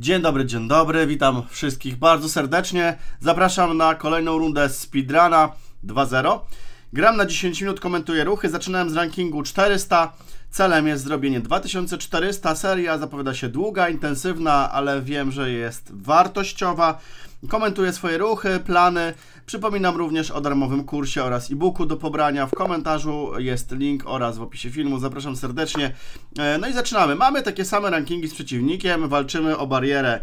Dzień dobry, witam wszystkich bardzo serdecznie. Zapraszam na kolejną rundę Speedruna 2.0. Gram na 10 minut, komentuję ruchy. Zaczynałem z rankingu 400. Celem jest zrobienie 2400. Seria zapowiada się długa, intensywna, ale wiem, że jest wartościowa. Komentuję swoje ruchy, plany. Przypominam również o darmowym kursie oraz e-booku do pobrania. W komentarzu jest link oraz w opisie filmu. Zapraszam serdecznie. No i zaczynamy. Mamy takie same rankingi z przeciwnikiem. Walczymy o barierę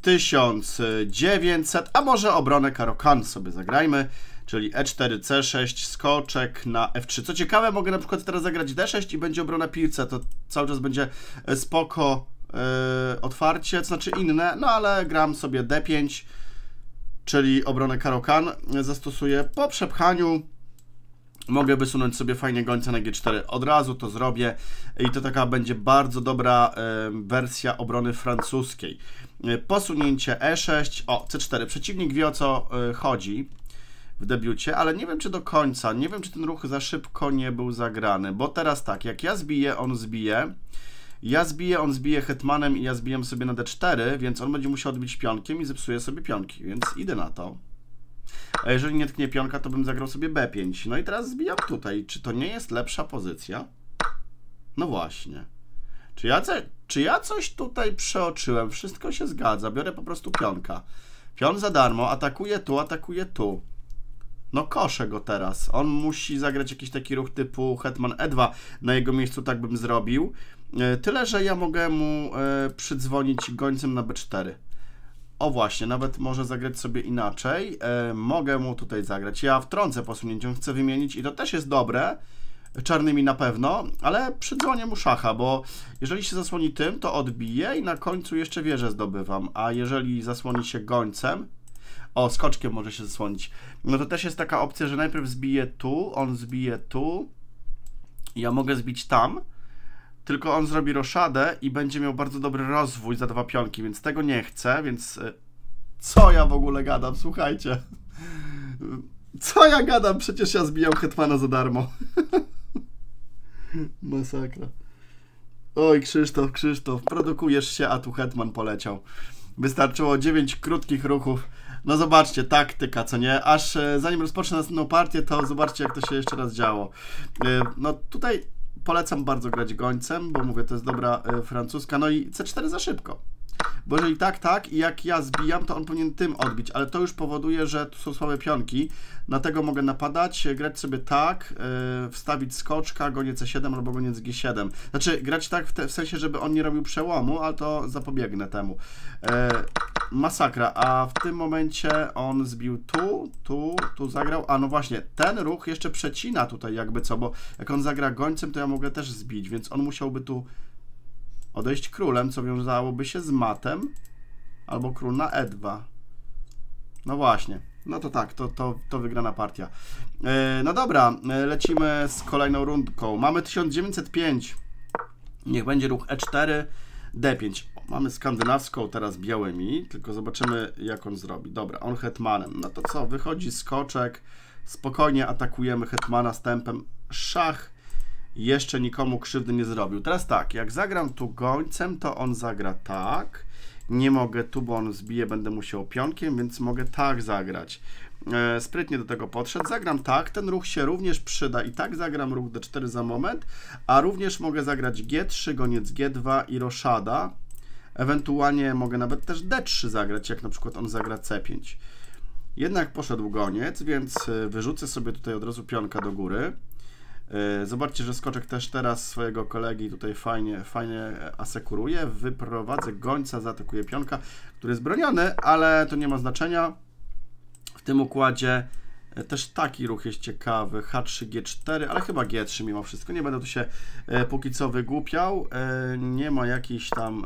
1900, a może obronę Caro-Kann sobie zagrajmy. Czyli E4, C6, skoczek na F3. Co ciekawe, mogę na przykład teraz zagrać D6 i będzie obrona Pirca. To cały czas będzie spoko otwarcie, to znaczy inne, no ale gram sobie D5, czyli obronę Caro-Kann zastosuję. Po przepchaniu mogę wysunąć sobie fajnie gońca na G4. Od razu to zrobię i to taka będzie bardzo dobra wersja obrony francuskiej. Posunięcie E6, o C4, przeciwnik wie, o co chodzi w debiucie, ale nie wiem, czy do końca, nie wiem, czy ten ruch za szybko nie był zagrany, bo teraz tak, jak ja zbiję, on zbije hetmanem i ja zbijam sobie na D4, więc on będzie musiał odbić pionkiem i zepsuje sobie pionki, więc idę na to. A jeżeli nie tknie pionka, to bym zagrał sobie B5. No i teraz zbijam tutaj. Czy to nie jest lepsza pozycja? No właśnie. Czy ja coś tutaj przeoczyłem? Wszystko się zgadza. Biorę po prostu pionka. Pion za darmo. Atakuje tu, atakuje tu. No koszę go teraz. On musi zagrać jakiś taki ruch typu hetman E2. Na jego miejscu tak bym zrobił. Tyle, że ja mogę mu przydzwonić gońcem na B4. O właśnie, nawet może zagrać sobie inaczej. Mogę mu tutaj zagrać. Ja wtrącę posunięciem, chcę wymienić i to też jest dobre. Czarnymi na pewno, ale przydzwonię mu szacha, bo jeżeli się zasłoni tym, to odbiję i na końcu jeszcze wieżę zdobywam. A jeżeli zasłoni się gońcem, o, skoczkiem może się zasłonić. No to też jest taka opcja, że najpierw zbiję tu, on zbije tu. Ja mogę zbić tam. Tylko on zrobi roszadę i będzie miał bardzo dobry rozwój za dwa pionki, więc tego nie chcę, więc... Co ja w ogóle gadam? Słuchajcie. Co ja gadam? Przecież ja zbijam hetmana za darmo. Masakra. Oj, Krzysztof, produkujesz się, a tu hetman poleciał. Wystarczyło 9 krótkich ruchów. No zobaczcie, taktyka, co nie? Aż zanim rozpocznę następną partię, to zobaczcie, jak to się jeszcze raz działo. No tutaj... Polecam bardzo grać gońcem, bo mówię, to jest dobra francuska. No i C4 za szybko. Bo jeżeli tak i jak ja zbijam, to on powinien tym odbić, ale to już powoduje, że tu są słabe pionki. Dlatego mogę napadać, grać sobie tak, wstawić skoczka, goniec C7 albo goniec G7. Znaczy grać tak w sensie, żeby on nie robił przełomu, ale to zapobiegnę temu. Masakra, a w tym momencie on zbił tu zagrał. A no właśnie, ten ruch jeszcze przecina tutaj jakby co, bo jak on zagra gońcem, to ja mogę też zbić, więc on musiałby tu odejść królem, co wiązałoby się z matem, albo król na E2. No właśnie, no to tak, to wygrana partia. No dobra, lecimy z kolejną rundką. Mamy 1905, niech będzie ruch E4, D5. O, mamy skandynawską teraz białymi, tylko zobaczymy, jak on zrobi. Dobra, on hetmanem, no to co, wychodzi skoczek, spokojnie atakujemy hetmana z tempem szach. Jeszcze nikomu krzywdy nie zrobił. Teraz tak, jak zagram tu gońcem, to on zagra tak. Nie mogę tu, bo on zbije, będę musiał pionkiem, więc mogę tak zagrać. Sprytnie do tego podszedł. Zagram tak, ten ruch się również przyda i tak zagram ruch D4 za moment, a również mogę zagrać G3, goniec G2 i roszada. Ewentualnie mogę nawet też D3 zagrać, jak na przykład on zagra C5. Jednak poszedł goniec, więc wyrzucę sobie tutaj od razu pionka do góry. Zobaczcie, że skoczek też teraz swojego kolegi tutaj fajnie asekuruje. Wyprowadzę gońca, zaatakuje pionka, który jest broniony, ale to nie ma znaczenia. W tym układzie też taki ruch jest ciekawy. H3, G4, ale chyba G3 mimo wszystko. Nie będę tu się póki co wygłupiał. Nie ma jakichś tam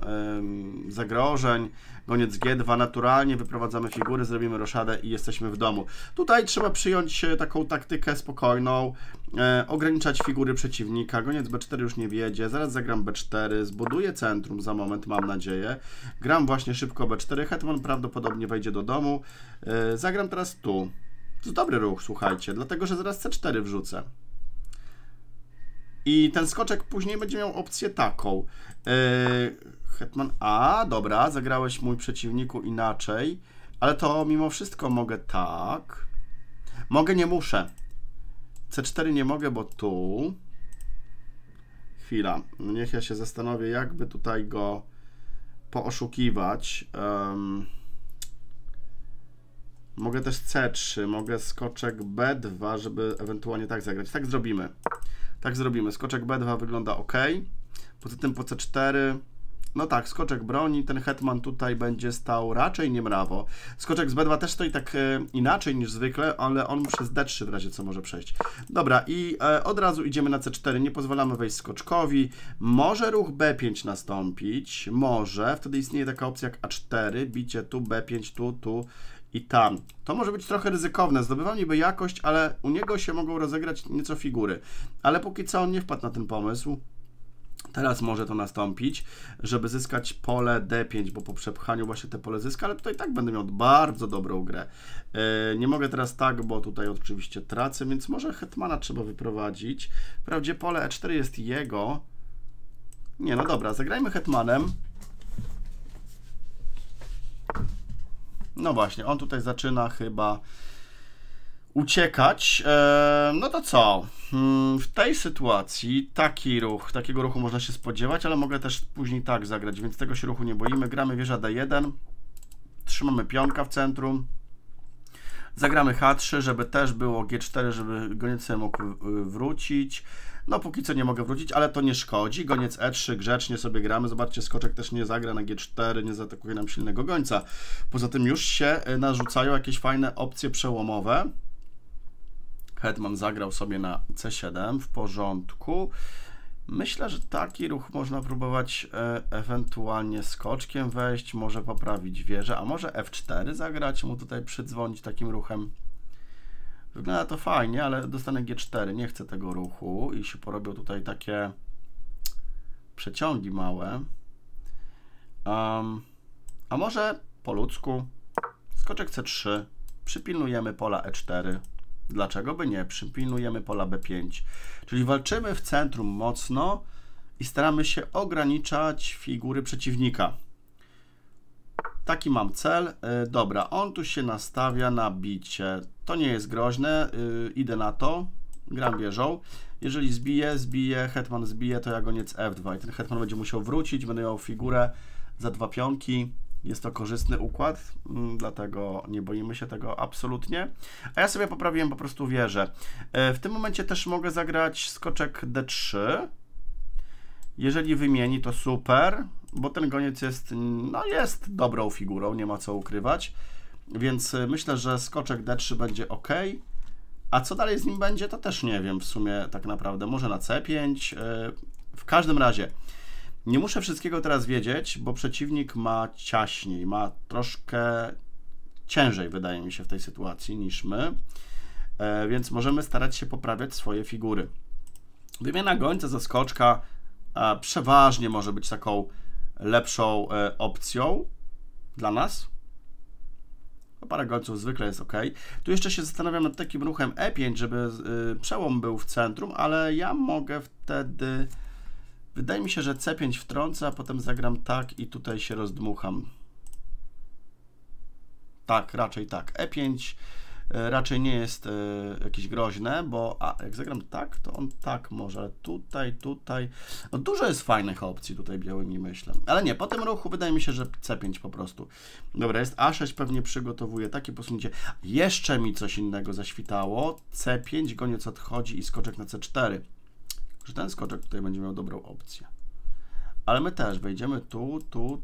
zagrożeń. Goniec G2 naturalnie, wyprowadzamy figury, zrobimy roszadę i jesteśmy w domu. Tutaj trzeba przyjąć taką taktykę spokojną, ograniczać figury przeciwnika. Goniec B4 już nie wiedzie, zaraz zagram B4, zbuduję centrum za moment, mam nadzieję. Gram właśnie szybko B4, hetman prawdopodobnie wejdzie do domu. Zagram teraz tu. To jest dobry ruch, słuchajcie, dlatego, że zaraz C4 wrzucę. I ten skoczek później będzie miał opcję taką. Hetman A, dobra, zagrałeś mój przeciwniku inaczej, ale to mimo wszystko mogę tak. Mogę, nie muszę. C4 nie mogę, bo tu... Chwila, niech ja się zastanowię, jakby tutaj go pooszukiwać. Mogę też C3, mogę skoczek B2, żeby ewentualnie tak zagrać. Tak zrobimy. Tak zrobimy. Skoczek B2 wygląda ok. Poza tym po C4... No tak, skoczek broni, ten hetman tutaj będzie stał raczej niemrawo. Skoczek z B2 też stoi tak inaczej niż zwykle, ale on przez D3 w razie co może przejść. Dobra, i od razu idziemy na C4, nie pozwalamy wejść skoczkowi. Może ruch B5 nastąpić, może. Wtedy istnieje taka opcja jak A4, bicie tu, B5, tu, tu i tam. To może być trochę ryzykowne, zdobywam niby jakość, ale u niego się mogą rozegrać nieco figury. Ale póki co on nie wpadł na ten pomysł. Teraz może to nastąpić, żeby zyskać pole D5, bo po przepchaniu właśnie te pole zyska, ale tutaj tak będę miał bardzo dobrą grę. Nie mogę teraz tak, bo tutaj oczywiście tracę, więc może hetmana trzeba wyprowadzić. Wprawdzie pole E4 jest jego. Nie, no dobra, zagrajmy hetmanem. No właśnie, on tutaj zaczyna chyba... uciekać. No to co? W tej sytuacji taki ruch, takiego ruchu można się spodziewać, ale mogę też później tak zagrać, więc tego się ruchu nie boimy. Gramy wieża D1, trzymamy pionka w centrum, zagramy H3, żeby też było G4, żeby goniec sobie mógł wrócić. No póki co nie mogę wrócić, ale to nie szkodzi. Goniec E3, grzecznie sobie gramy. Zobaczcie, skoczek też nie zagra na G4, nie zaatakuje nam silnego gońca. Poza tym już się narzucają jakieś fajne opcje przełomowe. Hetman zagrał sobie na C7, w porządku. Myślę, że taki ruch można próbować ewentualnie skoczkiem wejść, może poprawić wieżę, a może F4 zagrać, mu tutaj przydzwonić takim ruchem. Wygląda to fajnie, ale dostanę G4, nie chcę tego ruchu i się porobią tutaj takie przeciągi małe. A może po ludzku skoczek C3, przypilnujemy pola E4. Dlaczego by nie? Przypilnujemy pola B5, czyli walczymy w centrum mocno i staramy się ograniczać figury przeciwnika. Taki mam cel. Dobra, on tu się nastawia na bicie. To nie jest groźne, idę na to, gram wieżą. Jeżeli zbije, hetman zbije, to ja goniec F2 i ten hetman będzie musiał wrócić, będę miał figurę za dwa pionki. Jest to korzystny układ, dlatego nie boimy się tego absolutnie. A ja sobie poprawiłem po prostu wieżę. W tym momencie też mogę zagrać skoczek D3. Jeżeli wymieni, to super, bo ten goniec jest, no jest dobrą figurą, nie ma co ukrywać. Więc myślę, że skoczek D3 będzie ok. A co dalej z nim będzie, to też nie wiem w sumie tak naprawdę. Może na C5. W każdym razie nie muszę wszystkiego teraz wiedzieć, bo przeciwnik ma ciaśniej, ma troszkę ciężej, wydaje mi się, w tej sytuacji niż my, więc możemy starać się poprawiać swoje figury. Wymiana gońca za skoczka przeważnie może być taką lepszą opcją dla nas. Parę gońców zwykle jest ok. Tu jeszcze się zastanawiam nad takim ruchem E5, żeby przełom był w centrum, ale ja mogę wtedy... Wydaje mi się, że C5 wtrącę, a potem zagram tak i tutaj się rozdmucham. Tak, raczej tak. E5 raczej nie jest jakieś groźne, bo jak zagram tak, to on tak może. Tutaj. No, dużo jest fajnych opcji tutaj białymi, myślę. Ale nie, po tym ruchu wydaje mi się, że C5 po prostu. Dobra, jest A6, pewnie przygotowuje takie posunięcie. Jeszcze mi coś innego zaświtało. C5, goniec odchodzi i skoczek na C4. Że ten skoczek tutaj będzie miał dobrą opcję. Ale my też wejdziemy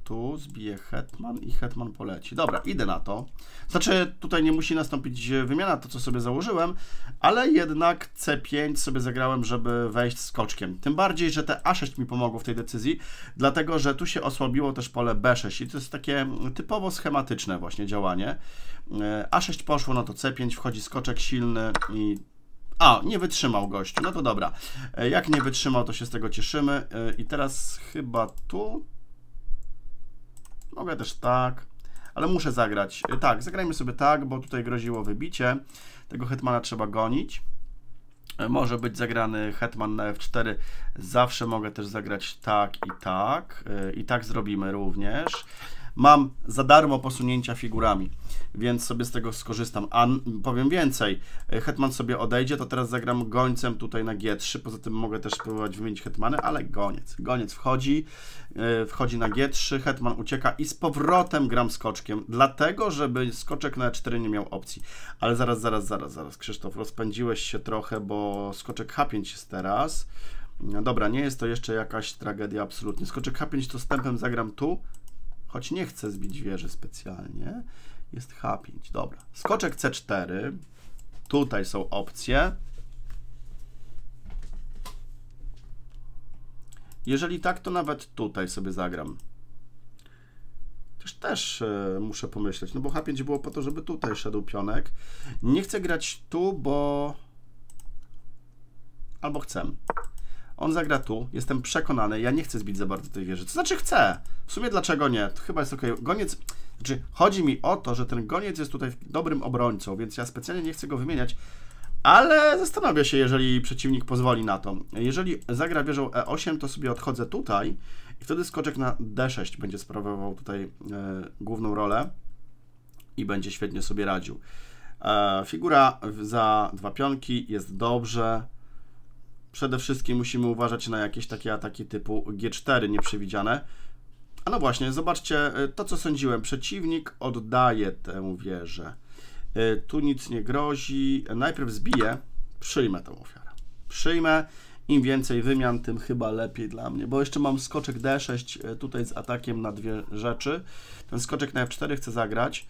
tu, zbije hetman i hetman poleci. Dobra, idę na to. Znaczy, tutaj nie musi nastąpić wymiana, to co sobie założyłem, ale jednak C5 sobie zagrałem, żeby wejść skoczkiem. Tym bardziej, że te A6 mi pomogło w tej decyzji, dlatego, że tu się osłabiło też pole B6 i to jest takie typowo schematyczne właśnie działanie. A6 poszło, no to C5, wchodzi skoczek silny i... A, nie wytrzymał gościu, no to dobra. Jak nie wytrzymał, to się z tego cieszymy. I teraz chyba tu... Mogę też tak, ale muszę zagrać. Tak, zagrajmy sobie tak, bo tutaj groziło wybicie. Tego hetmana trzeba gonić. Może być zagrany hetman na f4, zawsze mogę też zagrać tak i tak. I tak zrobimy również. Mam za darmo posunięcia figurami, więc sobie z tego skorzystam. A powiem więcej, hetman sobie odejdzie, to teraz zagram gońcem tutaj na g3. Poza tym mogę też spróbować wymienić hetmany, ale goniec. Goniec wchodzi na g3, hetman ucieka i z powrotem gram skoczkiem, dlatego żeby skoczek na e4 nie miał opcji. Ale zaraz, Krzysztof, rozpędziłeś się trochę, bo skoczek h5 jest teraz. No dobra, nie jest to jeszcze jakaś tragedia absolutnie. Skoczek h5 to wstępem zagram tu, choć nie chcę zbić wieży specjalnie, jest h5, dobra. Skoczek c4, tutaj są opcje. Jeżeli tak, to nawet tutaj sobie zagram. Też muszę pomyśleć, no bo h5 było po to, żeby tutaj szedł pionek. Nie chcę grać tu, bo... albo chcę. On zagra tu, jestem przekonany, ja nie chcę zbić za bardzo tej wieży, to znaczy chcę. W sumie dlaczego nie? To chyba jest ok. Goniec, znaczy chodzi mi o to, że ten goniec jest tutaj dobrym obrońcą, więc ja specjalnie nie chcę go wymieniać, ale zastanawiam się, jeżeli przeciwnik pozwoli na to. Jeżeli zagra wieżą e8, to sobie odchodzę tutaj i wtedy skoczek na d6 będzie sprawował tutaj główną rolę i będzie świetnie sobie radził. Figura za dwa pionki jest dobrze. Przede wszystkim musimy uważać na jakieś takie ataki typu G4 nieprzewidziane. A no właśnie, zobaczcie to, co sądziłem. Przeciwnik oddaje tę wieżę. Tu nic nie grozi. Najpierw zbiję, przyjmę tę ofiarę. Przyjmę. Im więcej wymian, tym chyba lepiej dla mnie, bo jeszcze mam skoczek D6 tutaj z atakiem na dwie rzeczy. Ten skoczek na F4 chcę zagrać,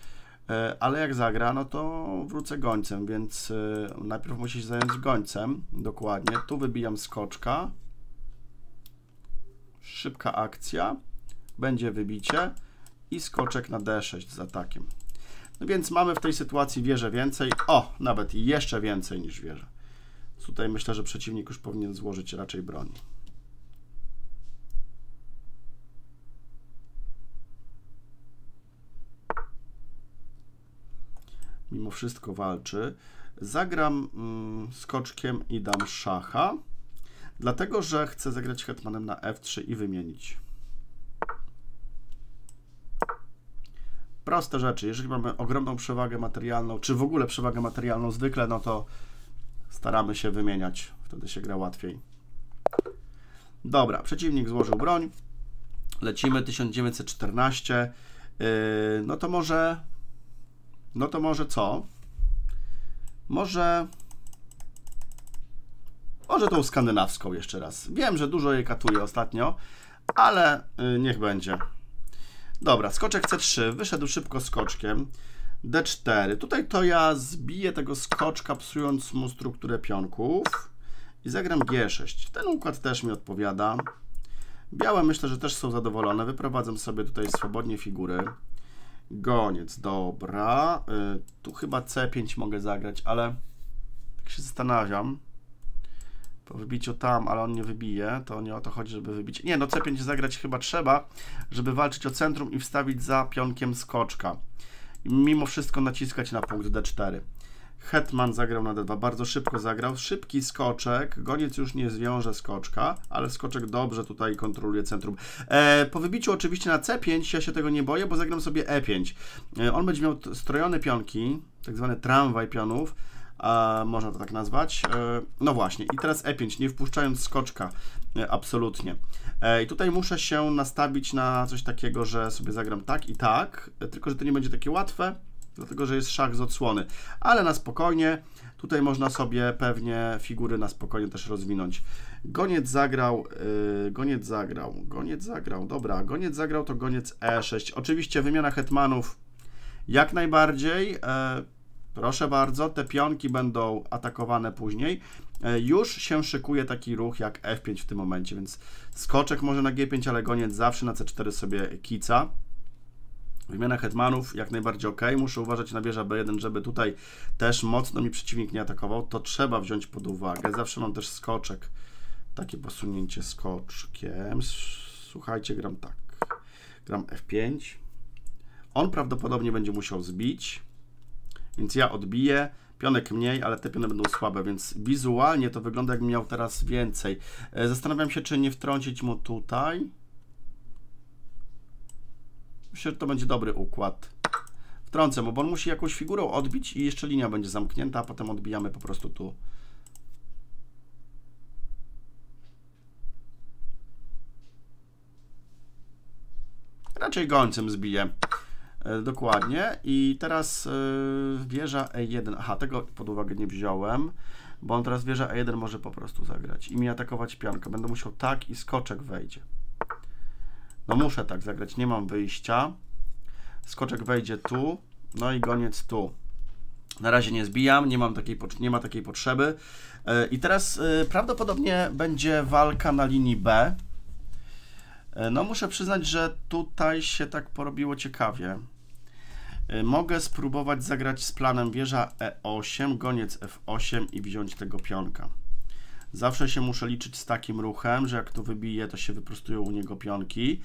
ale jak zagra, no to wrócę gońcem, więc najpierw muszę się zająć gońcem, dokładnie. Tu wybijam skoczka. Szybka akcja. Będzie wybicie i skoczek na D6 z atakiem. No więc mamy w tej sytuacji wieżę więcej. O, nawet jeszcze więcej niż wieżę. Tutaj myślę, że przeciwnik już powinien złożyć raczej broń. Mimo wszystko walczy. Zagram skoczkiem i dam szacha, dlatego że chcę zagrać hetmanem na f3 i wymienić. Proste rzeczy. Jeżeli mamy ogromną przewagę materialną, czy w ogóle przewagę materialną zwykle, no to staramy się wymieniać. Wtedy się gra łatwiej. Dobra, przeciwnik złożył broń. Lecimy 1914. No to może... no to może co? Może tą skandynawską jeszcze raz. Wiem, że dużo jej katuję ostatnio, ale niech będzie. Dobra, skoczek C3. Wyszedł szybko skoczkiem. D4. Tutaj to ja zbiję tego skoczka, psując mu strukturę pionków. I zagram G6. Ten układ też mi odpowiada. Białe myślę, że też są zadowolone. Wyprowadzam sobie tutaj swobodnie figury. Goniec, dobra. Tu chyba C5 mogę zagrać, ale tak się zastanawiam. Po wybiciu tam, ale on nie wybije, to nie o to chodzi, żeby wybić. Nie, no C5 zagrać chyba trzeba, żeby walczyć o centrum i wstawić za pionkiem skoczka. I mimo wszystko naciskać na punkt D4. Hetman zagrał na D2, bardzo szybko zagrał. Szybki skoczek, goniec już nie zwiąże skoczka, ale skoczek dobrze tutaj kontroluje centrum. Po wybiciu oczywiście na C5, ja się tego nie boję, bo zagram sobie E5. On będzie miał strojone pionki, tak zwany tramwaj pionów, można to tak nazwać. No właśnie, i teraz E5, nie wpuszczając skoczka, absolutnie. I tutaj muszę się nastawić na coś takiego, że sobie zagram tak i tak, tylko że to nie będzie takie łatwe, dlatego że jest szach z odsłony, ale na spokojnie, tutaj można sobie pewnie figury na spokojnie też rozwinąć. Goniec zagrał, dobra, goniec zagrał to goniec E6, oczywiście wymiana hetmanów jak najbardziej, proszę bardzo, te pionki będą atakowane później, już się szykuje taki ruch jak F5 w tym momencie, więc skoczek może na G5, ale goniec zawsze na C4 sobie kica. Wymiana hetmanów jak najbardziej ok. Muszę uważać na wieżę B1, żeby tutaj też mocno mi przeciwnik nie atakował. To trzeba wziąć pod uwagę. Zawsze mam też skoczek. Takie posunięcie skoczkiem. Słuchajcie, gram tak. Gram F5. On prawdopodobnie będzie musiał zbić, więc ja odbiję. Pionek mniej, ale te piony będą słabe, więc wizualnie to wygląda, jakbym miał teraz więcej. Zastanawiam się, czy nie wtrącić mu tutaj. Myślę, że to będzie dobry układ. Wtrącę mu, bo on musi jakąś figurą odbić i jeszcze linia będzie zamknięta, a potem odbijamy po prostu tu. Raczej gońcem zbiję. Dokładnie. I teraz wieża E1. Aha, tego pod uwagę nie wziąłem, bo on teraz wieża E1 może po prostu zagrać i mi atakować pionkę. Będę musiał tak i skoczek wejdzie. No muszę tak zagrać, nie mam wyjścia. Skoczek wejdzie tu, no i goniec tu. Na razie nie zbijam, nie ma takiej potrzeby. I teraz prawdopodobnie będzie walka na linii B. No muszę przyznać, że tutaj się tak porobiło ciekawie. Mogę spróbować zagrać z planem wieża E8, goniec F8 i wziąć tego pionka. Zawsze się muszę liczyć z takim ruchem, że jak tu wybiję, to się wyprostują u niego pionki,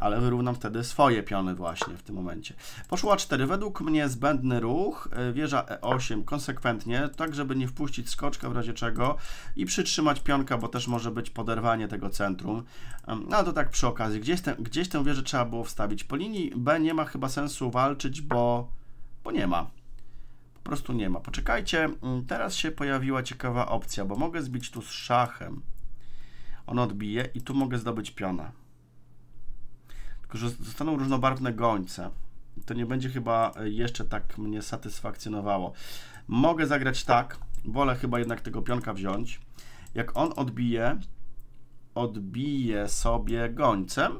ale wyrównam wtedy swoje piony właśnie w tym momencie. Poszło A4. Według mnie zbędny ruch, wieża E8 konsekwentnie, tak żeby nie wpuścić skoczka w razie czego i przytrzymać pionka, bo też może być poderwanie tego centrum. No to tak przy okazji, gdzieś tę wieżę trzeba było wstawić. Po linii B nie ma chyba sensu walczyć, bo nie ma. Po prostu nie ma. Poczekajcie, teraz się pojawiła ciekawa opcja, bo mogę zbić tu z szachem. On odbije i tu mogę zdobyć piona. Tylko że zostaną różnobarwne gońce. To nie będzie chyba jeszcze tak mnie satysfakcjonowało. Mogę zagrać tak, wolę chyba jednak tego pionka wziąć. Jak on odbije sobie gońcem.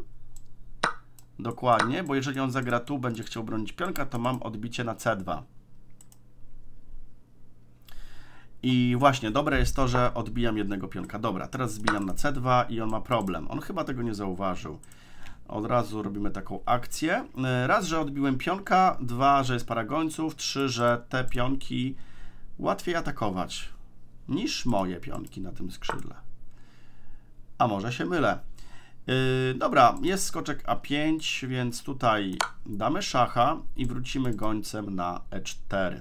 Dokładnie, bo jeżeli on zagra tu, będzie chciał bronić pionka, to mam odbicie na C2. I właśnie, dobre jest to, że odbijam jednego pionka. Dobra, teraz zbijam na C2 i on ma problem. On chyba tego nie zauważył. Od razu robimy taką akcję. Raz, że odbiłem pionka, dwa, że jest para gońców, trzy, że te pionki łatwiej atakować niż moje pionki na tym skrzydle. A może się mylę. Dobra, jest skoczek A5, więc tutaj damy szacha i wrócimy gońcem na E4.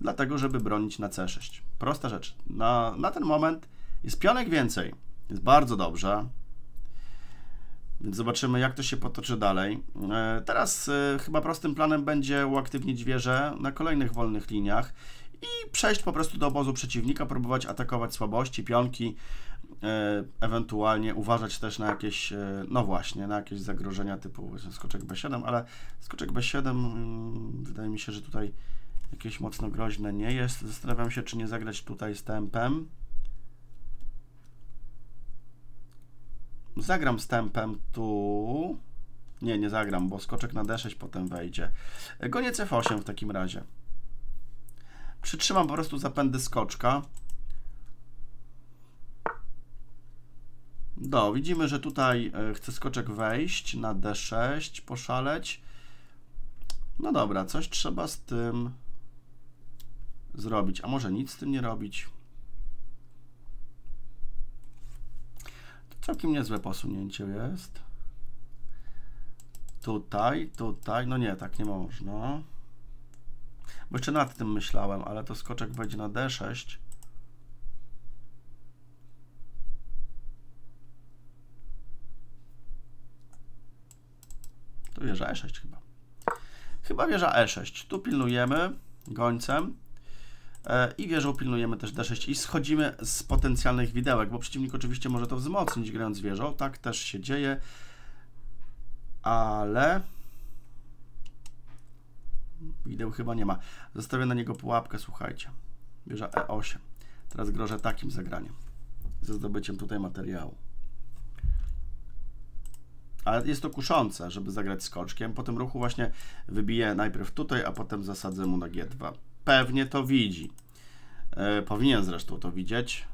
Dlatego, żeby bronić na C6. Prosta rzecz. Na ten moment jest pionek więcej. Jest bardzo dobrze. Więc zobaczymy, jak to się potoczy dalej. Teraz chyba prostym planem będzie uaktywnić wieżę na kolejnych wolnych liniach i przejść po prostu do obozu przeciwnika, próbować atakować słabości, pionki, ewentualnie uważać też na jakieś, no właśnie, na jakieś zagrożenia typu skoczek B7, ale skoczek B7 wydaje mi się, że tutaj jakieś mocno groźne nie jest. Zastanawiam się, czy nie zagrać tutaj z tempem. Zagram z tempem tu. Nie, nie zagram, bo skoczek na D6 potem wejdzie. Goniec F8 w takim razie. Przytrzymam po prostu zapędy skoczka. Widzimy, że tutaj chce skoczek wejść na D6, poszaleć. No dobra, coś trzeba z tym zrobić. A może nic z tym nie robić? Całkiem niezłe posunięcie jest. Tutaj, tutaj. No nie, tak nie można. Bo jeszcze nad tym myślałem, ale to skoczek wejdzie na D6. Tu wieża E6 chyba. Chyba wieża E6. Tu pilnujemy gońcem. I wieżą pilnujemy też D6 i schodzimy z potencjalnych widełek, bo przeciwnik oczywiście może to wzmocnić grając wieżą, tak też się dzieje, ale wideł chyba nie ma. Zostawię na niego pułapkę, słuchajcie, wieża E8. Teraz grożę takim zagraniem, ze zdobyciem tutaj materiału. Ale jest to kuszące, żeby zagrać skoczkiem, po tym ruchu właśnie wybiję najpierw tutaj, a potem zasadzę mu na G2. Pewnie to widzi. Powinien zresztą to widzieć.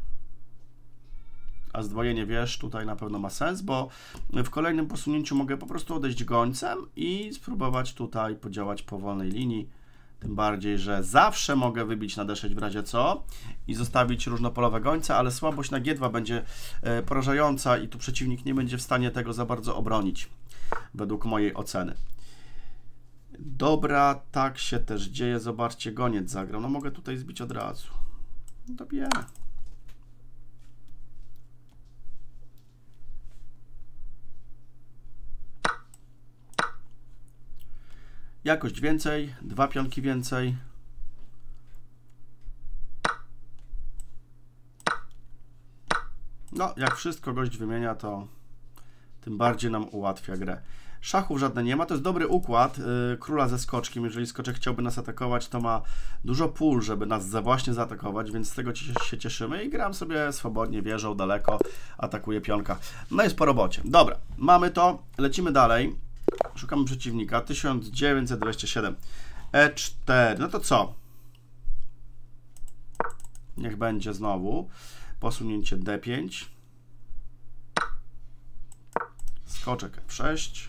A zdwojenie wież tutaj na pewno ma sens, bo w kolejnym posunięciu mogę po prostu odejść gońcem i spróbować tutaj podziałać po wolnej linii. Tym bardziej, że zawsze mogę wybić na D6 w razie co i zostawić różnopolowe gońce, ale słabość na G2 będzie porażająca i tu przeciwnik nie będzie w stanie tego za bardzo obronić, według mojej oceny. Dobra, tak się też dzieje. Zobaczcie, goniec zagrał. No mogę tutaj zbić od razu. Dobiję. Jakość więcej, 2 pionki więcej. No, jak wszystko gość wymienia, to tym bardziej nam ułatwia grę. Szachów żadne nie ma, to jest dobry układ króla ze skoczkiem. Jeżeli skoczek chciałby nas atakować, to ma dużo pól, żeby nas właśnie zaatakować, więc z tego się cieszymy i gram sobie swobodnie, wieżą daleko, atakuje pionka. No jest po robocie. Dobra, mamy to, lecimy dalej. Szukamy przeciwnika. 1927. E4. No to co? Niech będzie znowu. Posunięcie D5. Skoczek F6.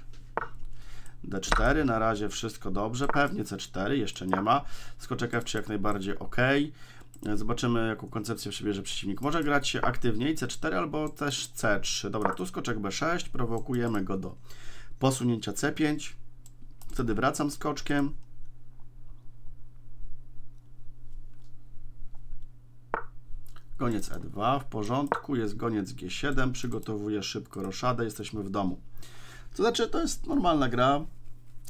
D4. Na razie wszystko dobrze. Pewnie C4. Jeszcze nie ma. Skoczek F3 jak najbardziej ok. Zobaczymy, jaką koncepcję przybierze przeciwnik. Może grać się aktywniej. C4 albo też C3. Dobra, tu skoczek B6. Prowokujemy go do posunięcia C5, wtedy wracam skoczkiem. Goniec E2, w porządku, jest goniec G7, przygotowuję szybko roszadę, jesteśmy w domu. To znaczy, to jest normalna gra,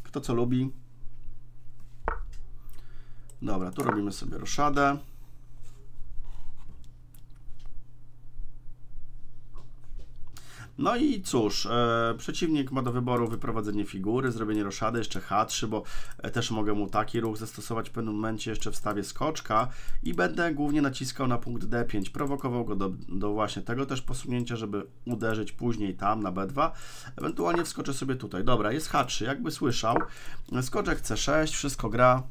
kto co lubi. Dobra, tu robimy sobie roszadę. No i cóż, przeciwnik ma do wyboru wyprowadzenie figury, zrobienie roszady, jeszcze H3, bo też mogę mu taki ruch zastosować w pewnym momencie, jeszcze wstawię skoczka i będę głównie naciskał na punkt D5, prowokował go do właśnie tego też posunięcia, żeby uderzyć później tam na B2, ewentualnie wskoczę sobie tutaj. Dobra, jest H3, jakby słyszał, skoczek C6, wszystko gra.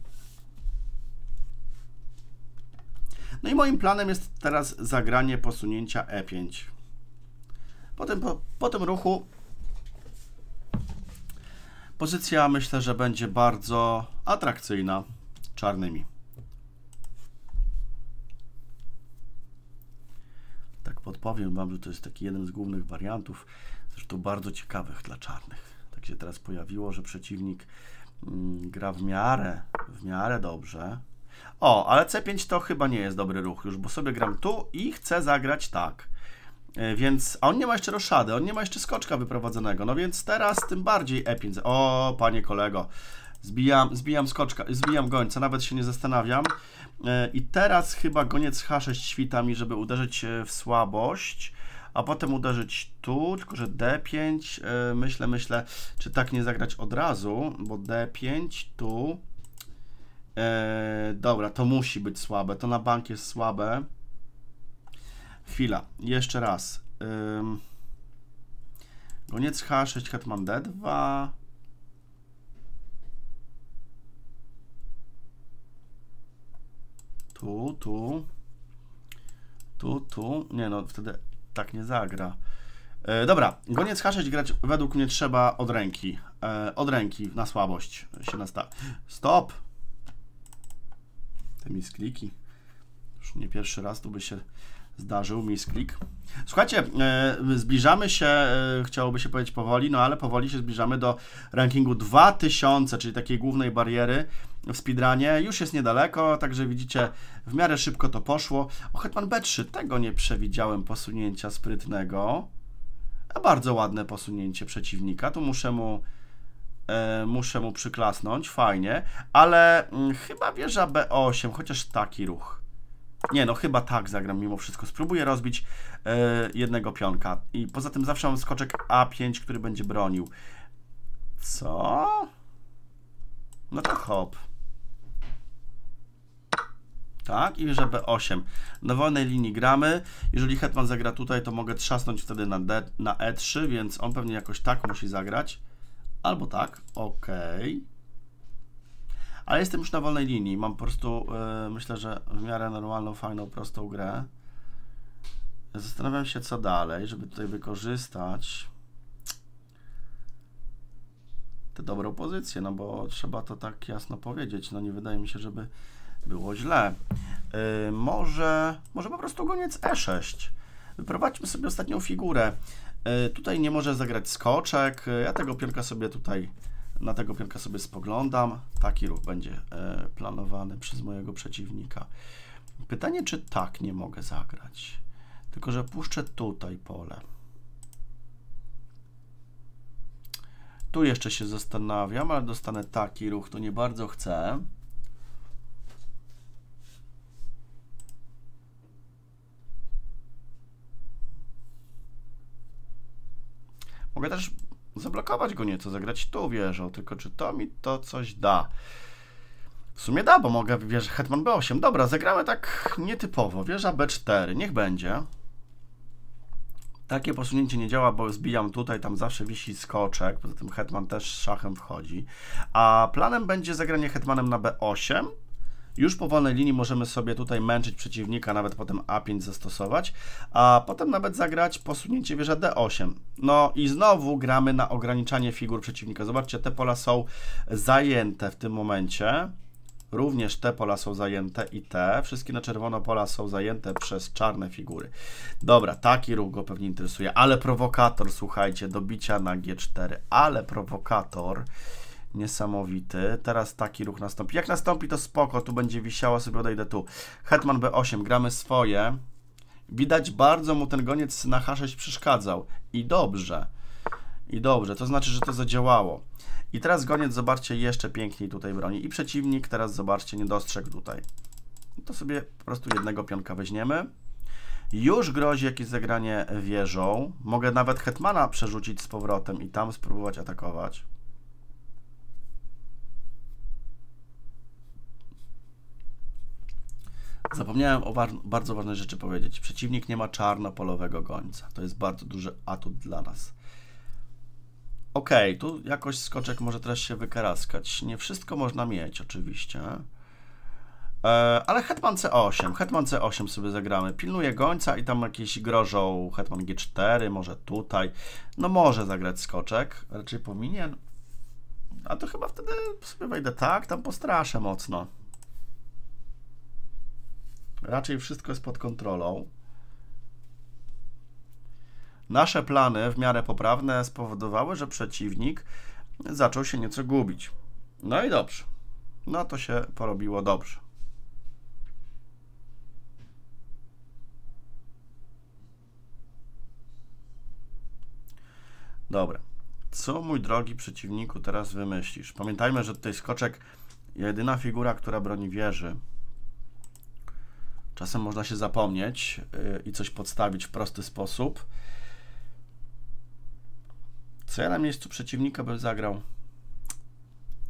No i moim planem jest teraz zagranie posunięcia E5. Po tym ruchu pozycja, myślę, że będzie bardzo atrakcyjna czarnymi. Tak podpowiem wam, że to jest taki jeden z głównych wariantów, zresztą bardzo ciekawych dla czarnych. Tak się teraz pojawiło, że przeciwnik gra w miarę dobrze. O, ale C5 to chyba nie jest dobry ruch już, bo sobie gram tu i chcę zagrać tak. Więc, a on nie ma jeszcze roszady, on nie ma jeszcze skoczka wyprowadzonego, no więc teraz tym bardziej E5. O, panie kolego, zbijam skoczka, zbijam gońca, nawet się nie zastanawiam. I teraz chyba goniec H6 świta mi, żeby uderzyć w słabość, a potem uderzyć tu, tylko że D5, myślę, czy tak nie zagrać od razu, bo D5 tu, dobra, to musi być słabe, to na bank jest słabe. Chwila, jeszcze raz. Goniec H6, hetman D2. Tu. Nie no, wtedy tak nie zagra. Dobra, goniec H6 grać według mnie trzeba od ręki. Od ręki, na słabość się nastawi. Stop! Te miskliki. Już nie pierwszy raz tu by się... Zdarzył misklik. Słuchajcie, zbliżamy się, chciałoby się powiedzieć powoli, no ale powoli się zbliżamy do rankingu 2000, czyli takiej głównej bariery w speedrunie. Już jest niedaleko, także widzicie, w miarę szybko to poszło. O, hetman B3, tego nie przewidziałem posunięcia sprytnego. A bardzo ładne posunięcie przeciwnika, tu muszę mu przyklasnąć, fajnie. Ale chyba wieża B8, chociaż taki ruch. Nie, no chyba tak zagram mimo wszystko. Spróbuję rozbić jednego pionka. I poza tym zawsze mam skoczek A5, który będzie bronił. Co? No to hop. Tak, i wieża B8. Na wolnej linii gramy. Jeżeli hetman zagra tutaj, to mogę trzasnąć wtedy na E3, więc on pewnie jakoś tak musi zagrać. Albo tak, okej. Ale jestem już na wolnej linii, mam po prostu, myślę, że w miarę normalną, fajną, prostą grę. Zastanawiam się, co dalej, żeby tutaj wykorzystać tę dobrą pozycję, no bo trzeba to tak jasno powiedzieć, no nie wydaje mi się, żeby było źle. Może po prostu goniec E6. Wyprowadźmy sobie ostatnią figurę. Tutaj nie może zagrać skoczek, ja tego pionka sobie tutaj Na tego pionka sobie spoglądam. Taki ruch będzie planowany przez mojego przeciwnika. Pytanie, czy tak nie mogę zagrać. Tylko że puszczę tutaj pole. Tu jeszcze się zastanawiam, ale dostanę taki ruch, to nie bardzo chcę. Mogę też zablokować go nieco, zagrać tu wieżą, tylko czy to mi to coś da? W sumie da, bo mogę wieżę hetman b8. Dobra, zagramy tak nietypowo. Wieża b4, niech będzie. Takie posunięcie nie działa, bo zbijam tutaj, tam zawsze wisi skoczek, poza tym hetman też szachem wchodzi. A planem będzie zagranie hetmanem na b8. Już po wolnej linii możemy sobie tutaj męczyć przeciwnika, nawet potem a5 zastosować, a potem nawet zagrać posunięcie wieża d8. No i znowu gramy na ograniczanie figur przeciwnika. Zobaczcie, te pola są zajęte w tym momencie. Również te pola są zajęte i te. Wszystkie na czerwono pola są zajęte przez czarne figury. Dobra, taki ruch go pewnie interesuje, ale prowokator, słuchajcie, do bicia na g4, ale prowokator niesamowity. Teraz taki ruch nastąpi. Jak nastąpi, to spoko, tu będzie wisiała, sobie odejdę tu. Hetman b8, gramy swoje. Widać, bardzo mu ten goniec na h6 przeszkadzał. I dobrze. I dobrze, to znaczy, że to zadziałało. I teraz goniec, zobaczcie, jeszcze piękniej tutaj broni. I przeciwnik, teraz zobaczcie, nie dostrzegł tutaj. To sobie po prostu jednego pionka weźmiemy. Już grozi jakieś zagranie wieżą. Mogę nawet hetmana przerzucić z powrotem i tam spróbować atakować. Zapomniałem o bardzo ważnej rzeczy powiedzieć. Przeciwnik nie ma czarnopolowego gońca. To jest bardzo duży atut dla nas. Ok, tu jakoś skoczek może teraz się wykaraskać. Nie wszystko można mieć oczywiście. Ale hetman c8. Hetman c8 sobie zagramy. Pilnuje gońca i tam jakieś grożą hetman g4, może tutaj. No może zagrać skoczek. Raczej powinien. A to chyba wtedy sobie wejdę tak, tam postraszę mocno. Raczej wszystko jest pod kontrolą. Nasze plany w miarę poprawne spowodowały, że przeciwnik zaczął się nieco gubić. No i dobrze. No to się porobiło dobrze. Dobra. Co, mój drogi przeciwniku, teraz wymyślisz? Pamiętajmy, że tutaj skoczek jedyna figura, która broni wieży. Czasem można się zapomnieć i coś podstawić w prosty sposób. Co ja na miejscu przeciwnika bym zagrał?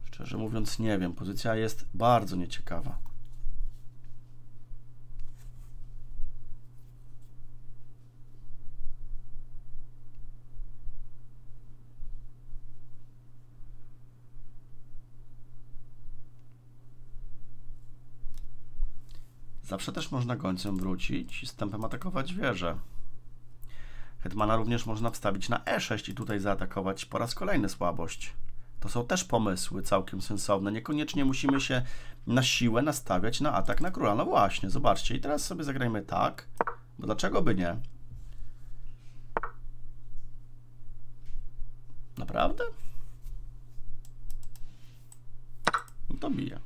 Szczerze mówiąc nie wiem. Pozycja jest bardzo nieciekawa. Zawsze też można gońcem wrócić i stępem atakować wieżę. Hetmana również można wstawić na e6 i tutaj zaatakować po raz kolejny słabość. To są też pomysły całkiem sensowne. Niekoniecznie musimy się na siłę nastawiać na atak na króla. No właśnie, zobaczcie. I teraz sobie zagrajmy tak, bo dlaczego by nie? Naprawdę? No to bije.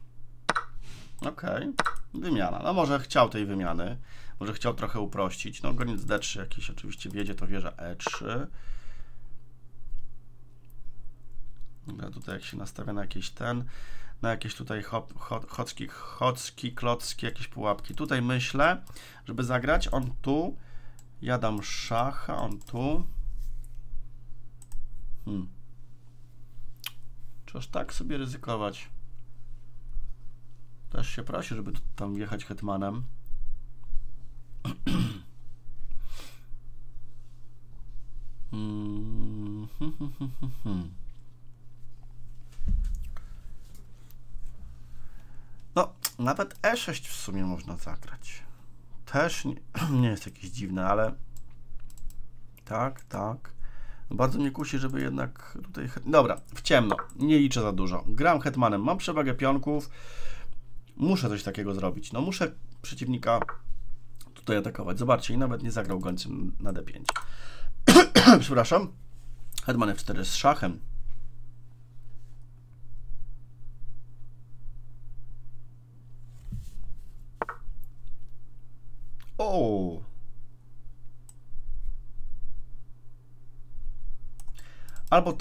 Okej. Wymiana. No może chciał tej wymiany. Może chciał trochę uprościć. No goniec d3 jakiś oczywiście wiedzie, to wieża e3. Ja tutaj jak się nastawia na jakieś tutaj chocki, klocki, jakieś pułapki. Tutaj myślę, żeby zagrać. On tu. Ja dam szacha, on tu. Czyż tak sobie ryzykować? Też się prosi, żeby tam wjechać hetmanem. No, nawet e6 w sumie można zagrać. Też nie jest jakieś dziwne, ale tak. Bardzo mnie kusi, żeby jednak tutaj... Dobra, w ciemno. Nie liczę za dużo. Gram hetmanem. Mam przewagę pionków. Muszę coś takiego zrobić. No muszę przeciwnika tutaj atakować. Zobaczcie, i nawet nie zagrał gońcem na d5. Przepraszam. Hetman f4 z szachem. O! Albo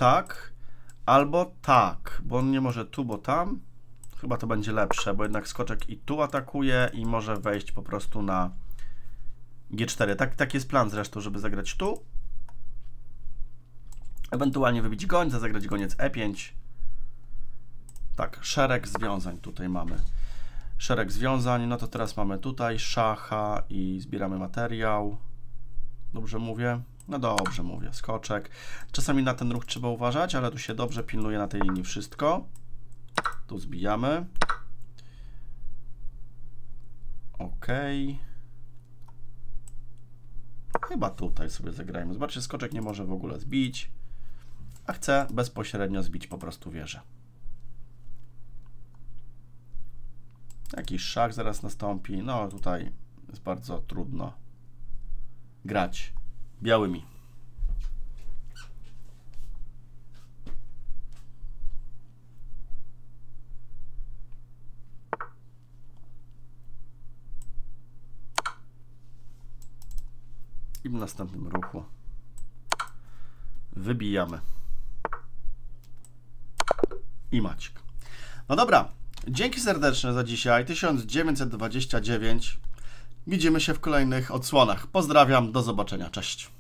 tak, bo on nie może tu, bo tam. Chyba to będzie lepsze, bo jednak skoczek i tu atakuje i może wejść po prostu na G4. Tak jest plan zresztą, żeby zagrać tu. Ewentualnie wybić gońca, zagrać goniec E5. Tak, szereg związań tutaj mamy. Szereg związań, no to teraz mamy tutaj szacha i zbieramy materiał. Dobrze mówię? No dobrze mówię, skoczek. Czasami na ten ruch trzeba uważać, ale tu się dobrze pilnuje na tej linii wszystko. Tu zbijamy. Ok. Chyba tutaj sobie zagrajmy. Zobaczcie, skoczek nie może w ogóle zbić, a chce bezpośrednio zbić po prostu wieżę. Jakiś szach zaraz nastąpi. No tutaj jest bardzo trudno grać białymi. I w następnym ruchu wybijamy. I Maciek. No dobra. Dzięki serdeczne za dzisiaj. 1929. Widzimy się w kolejnych odsłonach. Pozdrawiam. Do zobaczenia. Cześć.